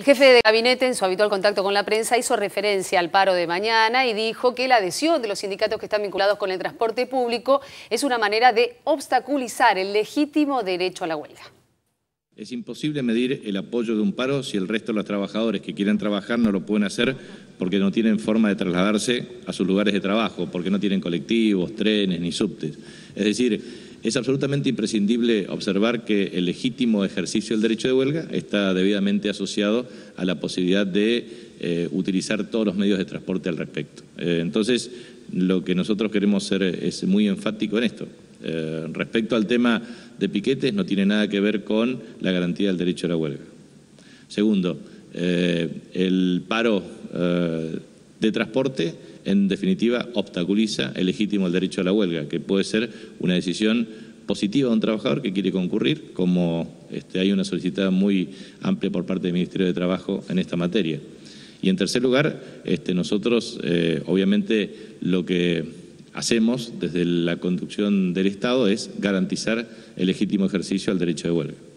El jefe de gabinete, en su habitual contacto con la prensa, hizo referencia al paro de mañana y dijo que la adhesión de los sindicatos que están vinculados con el transporte público es una manera de obstaculizar el legítimo derecho a la huelga. Es imposible medir el apoyo de un paro si el resto de los trabajadores que quieren trabajar no lo pueden hacer porque no tienen forma de trasladarse a sus lugares de trabajo, porque no tienen colectivos, trenes ni subtes. Es decir, es absolutamente imprescindible observar que el legítimo ejercicio del derecho de huelga está debidamente asociado a la posibilidad de utilizar todos los medios de transporte al respecto. Entonces, lo que nosotros queremos ser es muy enfático en esto. Respecto al tema de piquetes, no tiene nada que ver con la garantía del derecho a la huelga. Segundo, el paro de transporte, en definitiva, obstaculiza el legítimo derecho a la huelga, que puede ser una decisión positiva de un trabajador que quiere concurrir, como hay una solicitada muy amplia por parte del Ministerio de Trabajo en esta materia. Y en tercer lugar, nosotros obviamente lo que hacemos desde la conducción del Estado es garantizar el legítimo ejercicio al derecho de huelga.